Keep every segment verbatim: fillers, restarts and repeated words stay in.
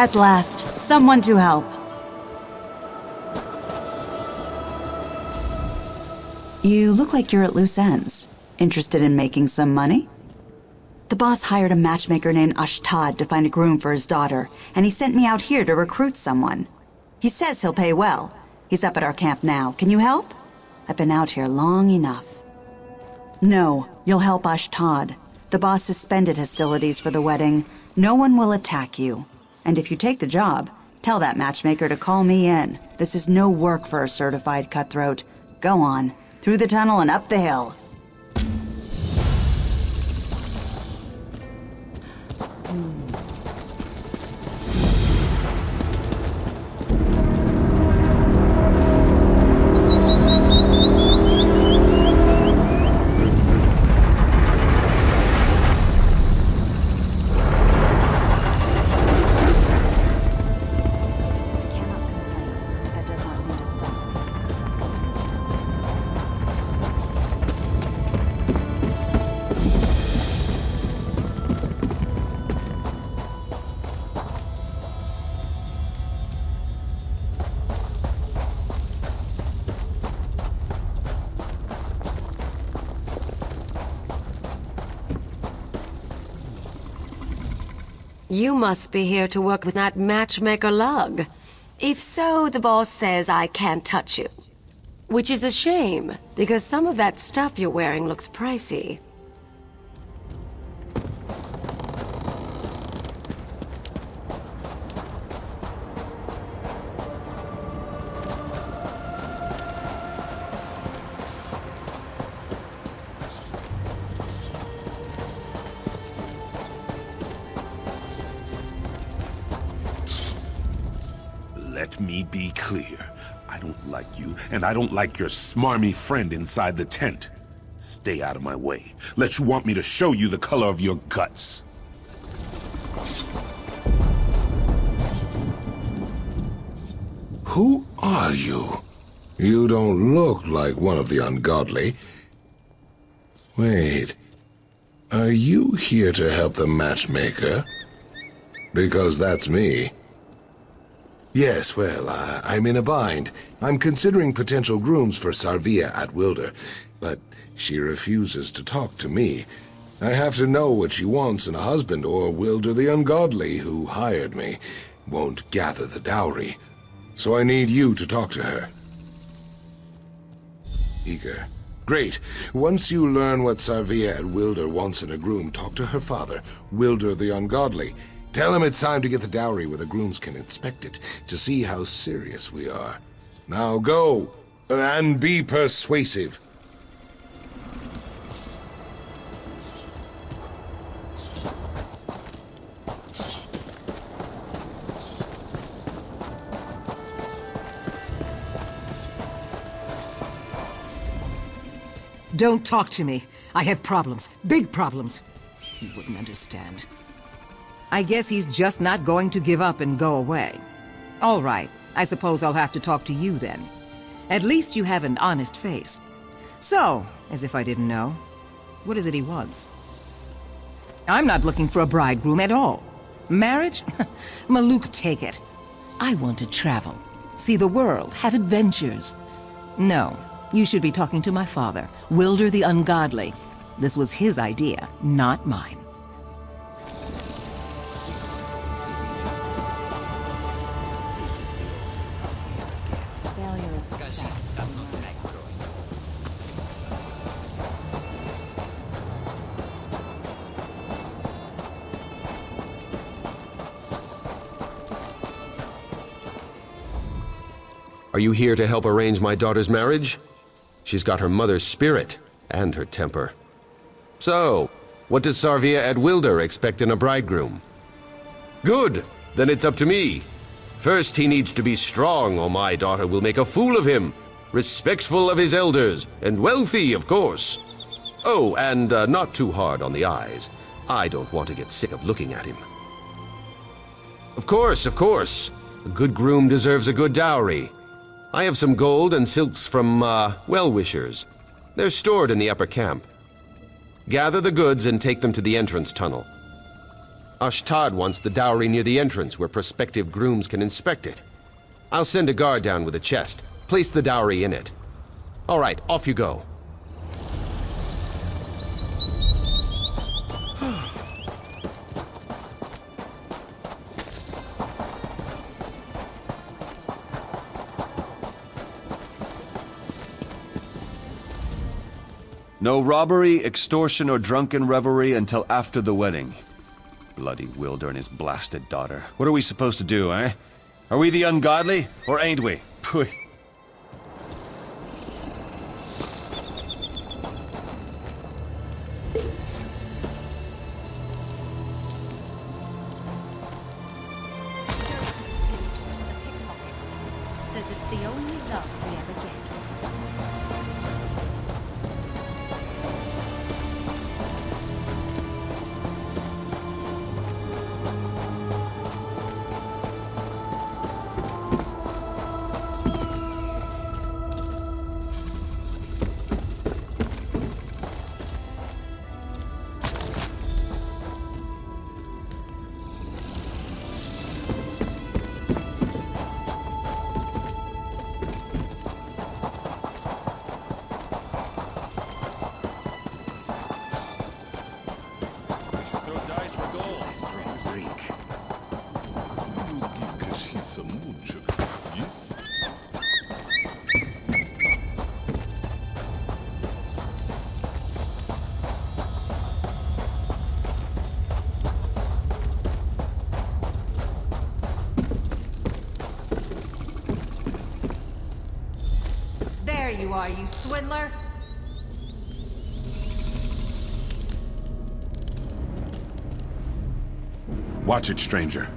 At last, someone to help. You look like you're at loose ends. Interested in making some money? The boss hired a matchmaker named Ashtad to find a groom for his daughter, and he sent me out here to recruit someone. He says he'll pay well. He's up at our camp now. Can you help? I've been out here long enough. No, you'll help Ashtad. The boss suspended hostilities for the wedding. No one will attack you. And if you take the job, tell that matchmaker to call me in. This is no work for a certified cutthroat. Go on, through the tunnel and up the hill. You must be here to work with that matchmaker lug. If so, the boss says I can't touch you. Which is a shame, because some of that stuff you're wearing looks pricey. Let me be clear. I don't like you, and I don't like your smarmy friend inside the tent. Stay out of my way, lest you want me to show you the color of your guts. Who are you? You don't look like one of the ungodly. Wait, are you here to help the matchmaker? Because that's me. Yes, well, uh, I'm in a bind. I'm considering potential grooms for Sarveeyah at-Wildur, but she refuses to talk to me. I have to know what she wants in a husband, or Wildur the Ungodly, who hired me, won't gather the dowry. So I need you to talk to her. Eager. Great. Once you learn what Sarveeyah at-Wildur wants in a groom, talk to her father, Wildur the Ungodly. Tell him it's time to get the dowry where the grooms can inspect it, to see how serious we are. Now go, and be persuasive. Don't talk to me. I have problems, big problems. You wouldn't understand. I guess he's just not going to give up and go away. All right, I suppose I'll have to talk to you then. At least you have an honest face. So, as if I didn't know, what is it he wants? I'm not looking for a bridegroom at all. Marriage? Maluk, take it. I want to travel, see the world, have adventures. No, you should be talking to my father, Wildur the Ungodly. This was his idea, not mine. Are you here to help arrange my daughter's marriage? She's got her mother's spirit and her temper. So, what does Sarveeyah at-Wildur expect in a bridegroom? Good, then it's up to me. First, he needs to be strong, or my daughter will make a fool of him, respectful of his elders, and wealthy, of course. Oh, and uh, not too hard on the eyes. I don't want to get sick of looking at him. Of course, of course. A good groom deserves a good dowry. I have some gold and silks from, uh, well-wishers. They're stored in the upper camp. Gather the goods and take them to the entrance tunnel. Ashtad wants the dowry near the entrance where prospective grooms can inspect it. I'll send a guard down with a chest. Place the dowry in it. All right, off you go. No robbery, extortion, or drunken revelry until after the wedding. Bloody Wildur and his blasted daughter. What are we supposed to do, eh? Are we the ungodly, or ain't we? Pui. There you are, you swindler! Watch it, stranger.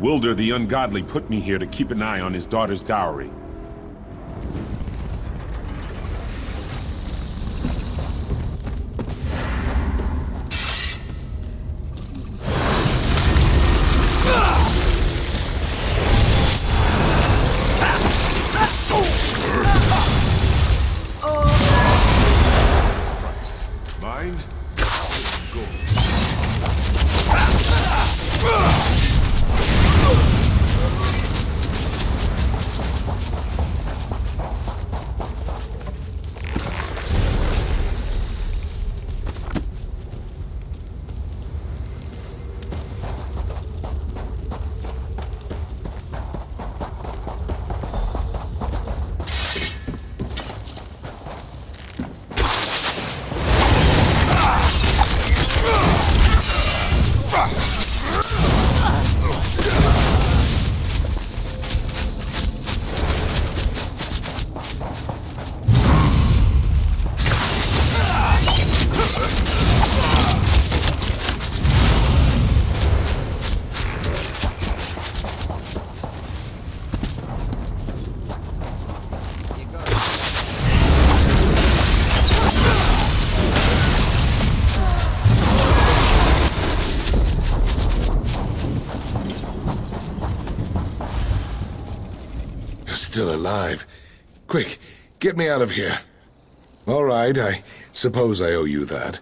Wildur the Ungodly put me here to keep an eye on his daughter's dowry. Still alive. Quick, get me out of here. All right, I suppose I owe you that.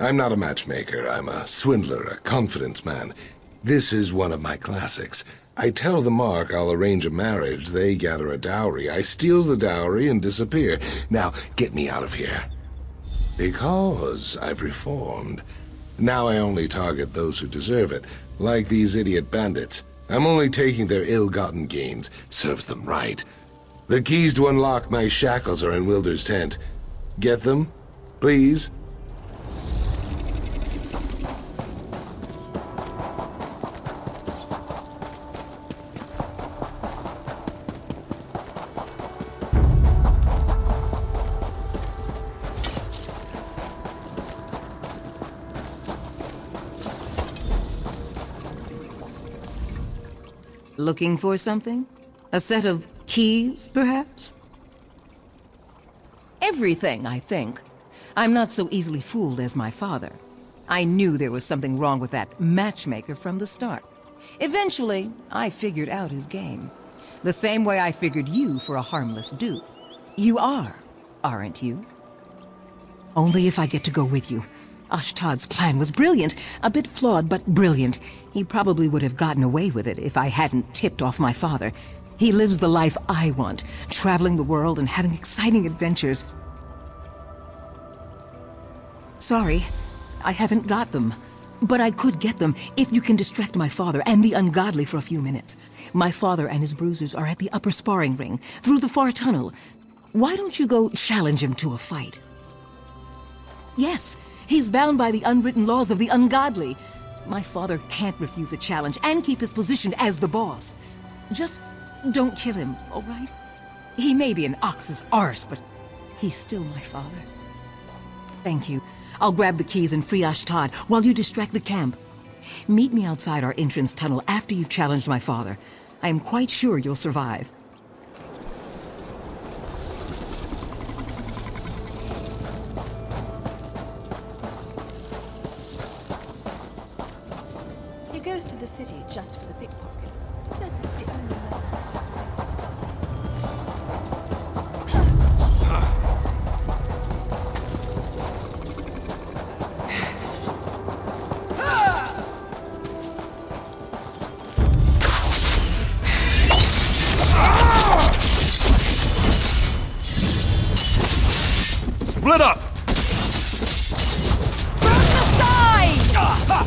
I'm not a matchmaker, I'm a swindler, a confidence man. This is one of my classics. I tell the mark I'll arrange a marriage, they gather a dowry. I steal the dowry and disappear. Now, get me out of here. Because I've reformed. Now I only target those who deserve it, like these idiot bandits. I'm only taking their ill-gotten gains. Serves them right. The keys to unlock my shackles are in Wildur's tent. Get them, please. Looking for something? A set of keys, perhaps? Everything, I think. I'm not so easily fooled as my father. I knew there was something wrong with that matchmaker from the start. Eventually, I figured out his game. The same way I figured you for a harmless dupe. You are, aren't you? Only if I get to go with you. Ashtad's plan was brilliant, a bit flawed, but brilliant. He probably would have gotten away with it if I hadn't tipped off my father. He lives the life I want, traveling the world and having exciting adventures. Sorry, I haven't got them. But I could get them if you can distract my father and the ungodly for a few minutes. My father and his bruisers are at the upper sparring ring, through the far tunnel. Why don't you go challenge him to a fight? Yes, he's bound by the unwritten laws of the ungodly. My father can't refuse a challenge and keep his position as the boss. Just don't kill him, all right? He may be an ox's arse, but he's still my father. Thank you. I'll grab the keys and free Ashtad while you distract the camp. Meet me outside our entrance tunnel after you've challenged my father. I am quite sure you'll survive. He goes to the city just for the pickpockets. Says it's the only way. Split up! From the side! Ah, ha.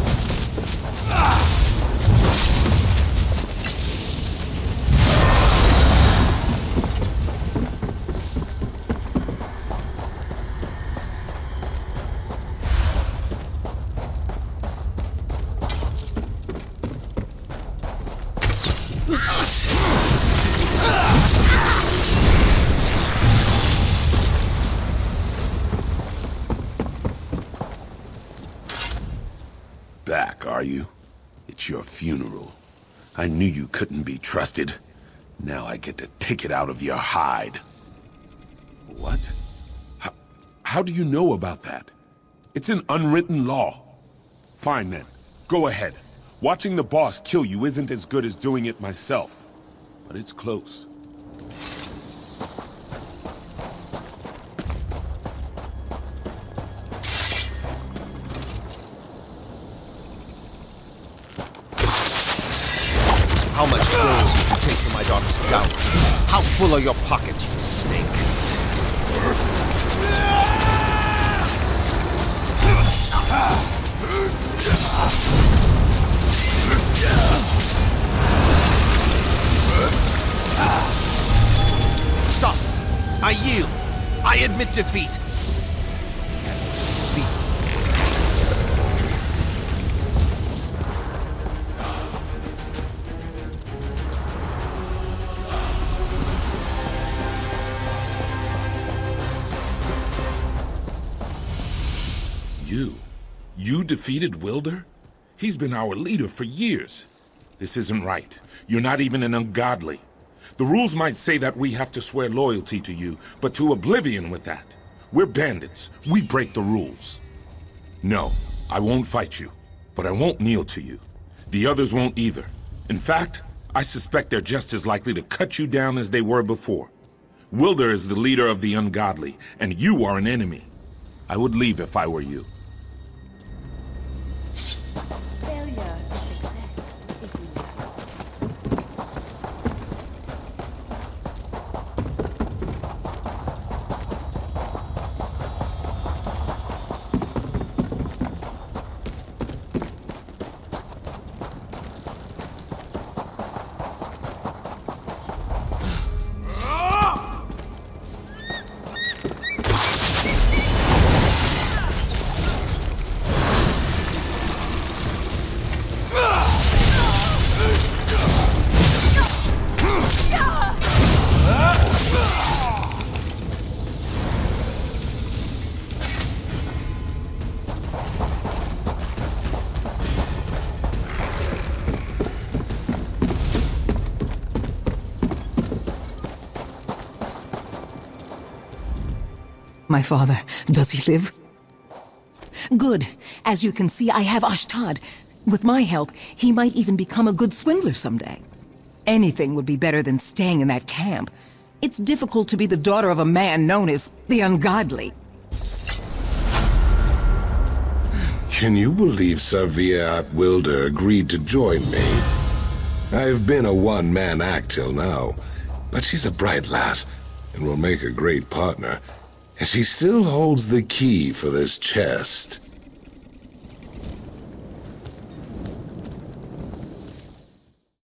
Back, are you? It's your funeral. I knew you couldn't be trusted. Now I get to take it out of your hide. What? How, how do you know about that? It's an unwritten law. Fine then, go ahead. Watching the boss kill you isn't as good as doing it myself, but it's close. How much gold did you take for my daughter's scalp? How full are your pockets, you snake? Stop! I yield! I admit defeat! You? You defeated Wildur? He's been our leader for years. This isn't right. You're not even an ungodly. The rules might say that we have to swear loyalty to you, but to oblivion with that. We're bandits. We break the rules. No, I won't fight you, but I won't kneel to you. The others won't either. In fact, I suspect they're just as likely to cut you down as they were before. Wildur is the leader of the ungodly, and you are an enemy. I would leave if I were you. My father, does he live? Good. As you can see, I have Ashtad. With my help, he might even become a good swindler someday. Anything would be better than staying in that camp. It's difficult to be the daughter of a man known as the ungodly. Can you believe Sarveeyah at-Wildur agreed to join me? I've been a one-man act till now, but she's a bright lass and will make a great partner, and she still holds the key for this chest.